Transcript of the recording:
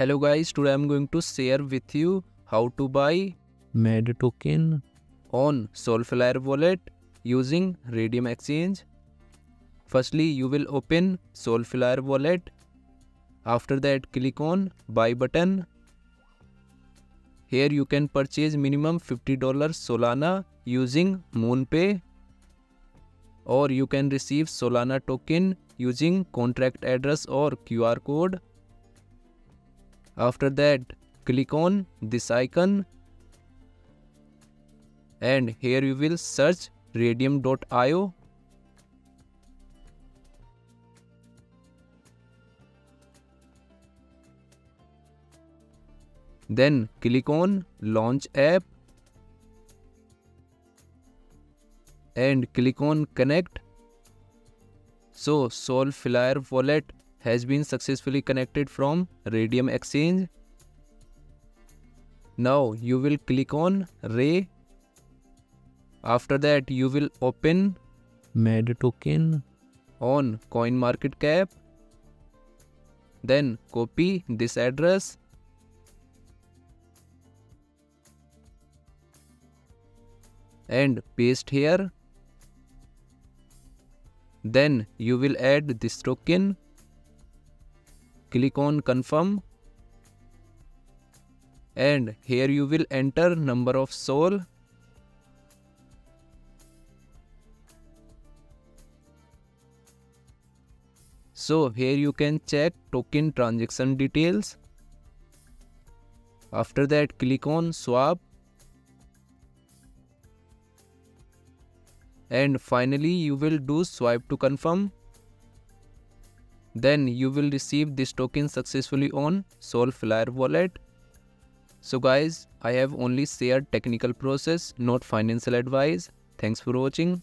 Hello guys, today I'm going to share with you how to buy MAD token on Solflare wallet using Raydium exchange. Firstly, you will open Solflare wallet. After that, click on buy button. Here you can purchase minimum $50 Solana using Moonpay, or you can receive Solana token using contract address or QR code. After that, click on this icon and here you will search Raydium.io. Then click on launch app and click on connect. So Solflare wallet has been successfully connected from Raydium exchange. Now you will click on Ray. After that, you will open MAD token on CoinMarketCap. Then copy this address. And paste here. Then you will add this token. Click on confirm and here you will enter number of sol. So here you can check token transaction details. After that, click on swap and finally you will do swipe to confirm. Then you will receive this token successfully on Solflare wallet. So guys, I have only shared technical process, not financial advice. Thanks for watching.